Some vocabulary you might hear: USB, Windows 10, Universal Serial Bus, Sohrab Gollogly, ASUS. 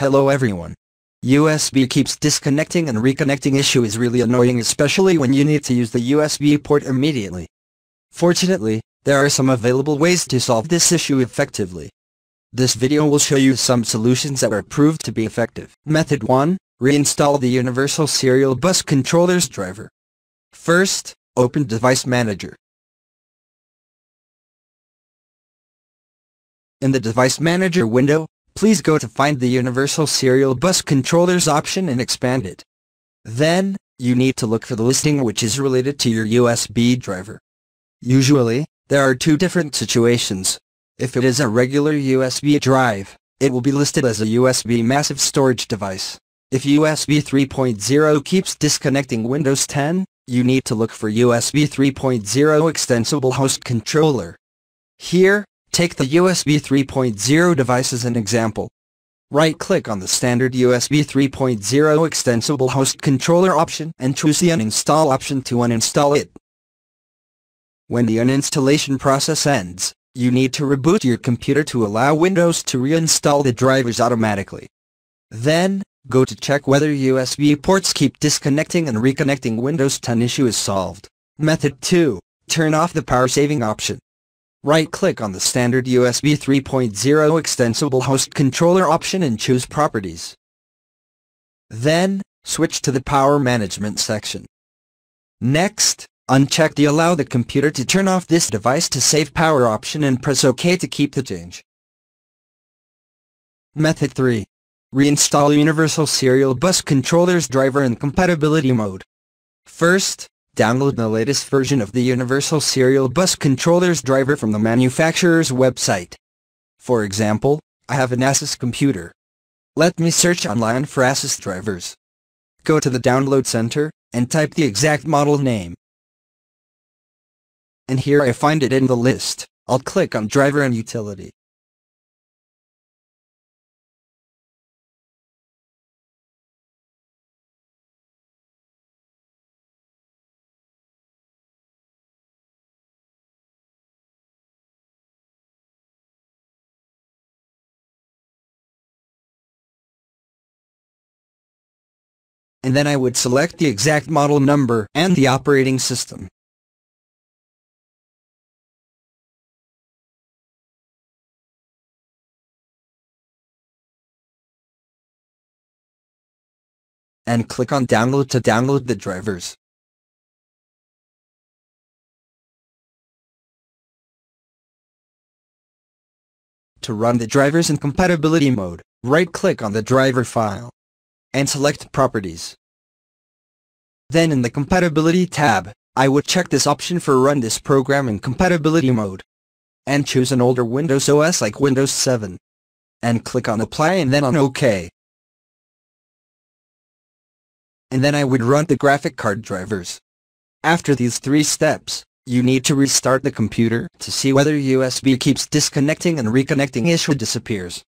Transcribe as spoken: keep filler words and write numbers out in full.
Hello everyone. U S B keeps disconnecting and reconnecting issue is really annoying, especially when you need to use the U S B port immediately. Fortunately, there are some available ways to solve this issue effectively. This video will show you some solutions that are proved to be effective. Method one. Reinstall the Universal Serial Bus Controller's driver. First, open Device Manager. In the Device Manager window, please go to find the Universal Serial Bus Controllers option and expand it. Then, you need to look for the listing which is related to your U S B driver. Usually, there are two different situations. If it is a regular U S B drive, it will be listed as a U S B massive storage device. If U S B three point oh keeps disconnecting Windows ten, you need to look for U S B three point oh Extensible Host Controller. Here, take the U S B three point oh device as an example. Right-click on the standard U S B three point oh Extensible Host Controller option and choose the Uninstall option to uninstall it. When the uninstallation process ends, you need to reboot your computer to allow Windows to reinstall the drivers automatically. Then, go to check whether U S B ports keep disconnecting and reconnecting Windows ten issue is solved. Method two. Turn off the power saving option. Right-click on the standard U S B three point oh Extensible Host Controller option and choose Properties. Then, switch to the Power Management section. Next, uncheck the Allow the computer to turn off this device to save power option and press OK to keep the change. Method three. Reinstall Universal Serial Bus Controller's driver in compatibility mode. First, download the latest version of the Universal Serial Bus Controller's driver from the manufacturer's website. For example, I have an ASUS computer. Let me search online for ASUS drivers. Go to the download center, and type the exact model name. And here I find it in the list. I'll click on Driver and Utility. And then I would select the exact model number and the operating system. And click on Download to download the drivers. To run the drivers in compatibility mode, right-click on the driver file and select Properties. Then in the Compatibility tab, I would check this option for Run this program in compatibility mode. And choose an older Windows O S like Windows seven. And click on Apply and then on OK. And then I would run the graphic card drivers. After these three steps, you need to restart the computer to see whether U S B keeps disconnecting and reconnecting issue disappears.